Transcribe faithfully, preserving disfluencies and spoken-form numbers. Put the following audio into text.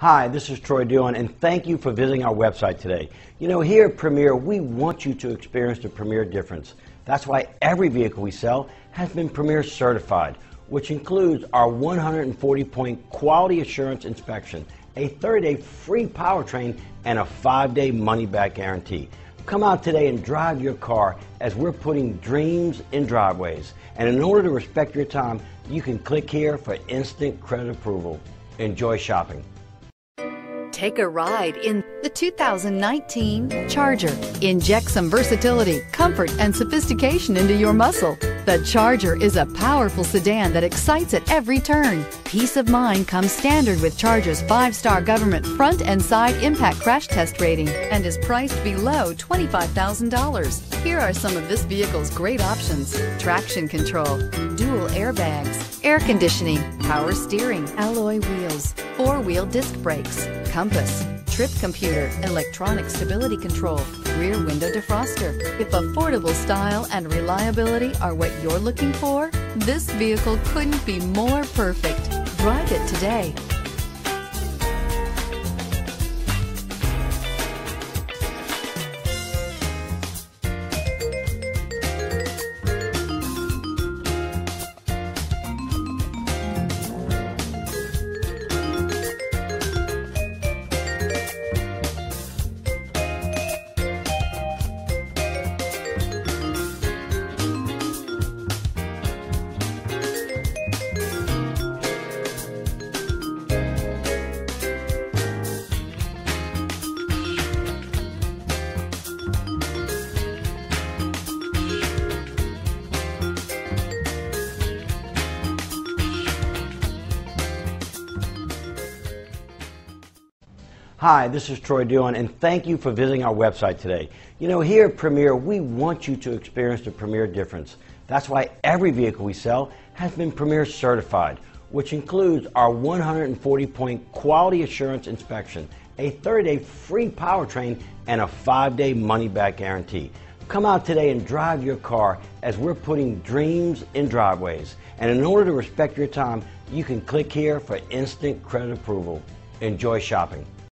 Hi, this is Troy Dillon, and thank you for visiting our website today. You know, here at Premier, we want you to experience the Premier difference. That's why every vehicle we sell has been Premier certified, which includes our one hundred forty point quality assurance inspection, a thirty day free powertrain, and a five day money-back guarantee. Come out today and drive your car as we're putting dreams in driveways. And in order to respect your time, you can click here for instant credit approval. Enjoy shopping. Take a ride in the two thousand nineteen Charger. Inject some versatility, comfort, and sophistication into your muscle. The Charger is a powerful sedan that excites at every turn. Peace of mind comes standard with Charger's five star government front and side impact crash test rating and is priced below twenty-five thousand dollars. Here are some of this vehicle's great options: traction control, dual airbags, air conditioning, power steering, alloy wheels, four wheel disc brakes, compass, trip computer, electronic stability control, rear window defroster. If affordable style and reliability are what you're looking for, this vehicle couldn't be more perfect. Drive it today. Hi, this is Troy Dillon, and thank you for visiting our website today. You know, here at Premier, we want you to experience the Premier difference. That's why every vehicle we sell has been Premier certified, which includes our one hundred forty point quality assurance inspection, a thirty day free powertrain, and a five day money-back guarantee. Come out today and drive your car as we're putting dreams in driveways. And in order to respect your time, you can click here for instant credit approval. Enjoy shopping.